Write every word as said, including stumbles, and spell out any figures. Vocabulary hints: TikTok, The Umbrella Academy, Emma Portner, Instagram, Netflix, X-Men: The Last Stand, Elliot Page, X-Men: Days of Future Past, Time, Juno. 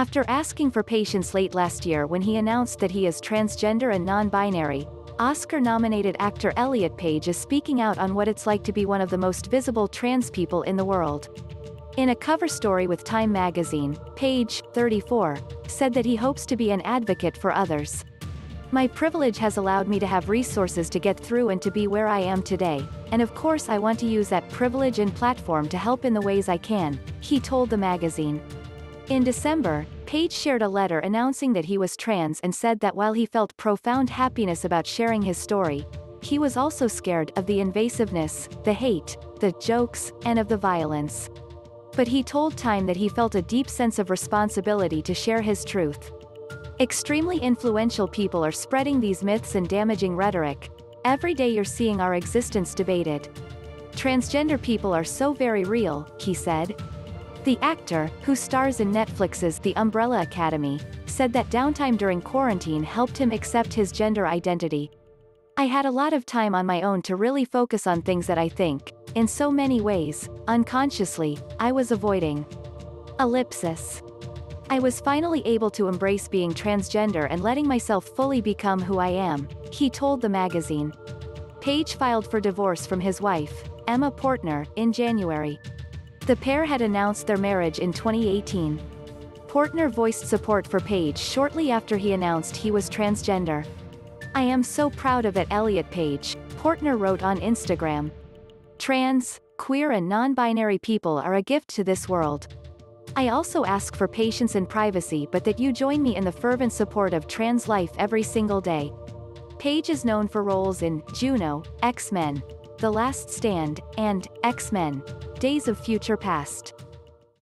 After asking for patience late last year when he announced that he is transgender and non-binary, Oscar-nominated actor Elliot Page is speaking out on what it's like to be one of the most visible trans people in the world. In a cover story with Time magazine, Page, thirty-four, said that he hopes to be an advocate for others. "My privilege has allowed me to have resources to get through and to be where I am today, and of course I want to use that privilege and platform to help in the ways I can," he told the magazine. In December, Page shared a letter announcing that he was trans and said that while he felt profound happiness about sharing his story, he was also scared of the invasiveness, the hate, the jokes, and of the violence. But he told Time that he felt a deep sense of responsibility to share his truth. "Extremely influential people are spreading these myths and damaging rhetoric. Every day you're seeing our existence debated. Transgender people are so very real," he said. The actor, who stars in Netflix's The Umbrella Academy, said that downtime during quarantine helped him accept his gender identity. "I had a lot of time on my own to really focus on things that I think, in so many ways, unconsciously, I was avoiding." Ellipsis. "I was finally able to embrace being transgender and letting myself fully become who I am," he told the magazine. Page filed for divorce from his wife, Emma Portner, in January. The pair had announced their marriage in twenty eighteen. Portner voiced support for Page shortly after he announced he was transgender. "I am so proud of it, Elliot Page," Portner wrote on Instagram. "Trans, queer and non-binary people are a gift to this world. I also ask for patience and privacy, but that you join me in the fervent support of trans life every single day." Page is known for roles in Juno, X-Men: The Last Stand, and X-Men: Days of Future Past.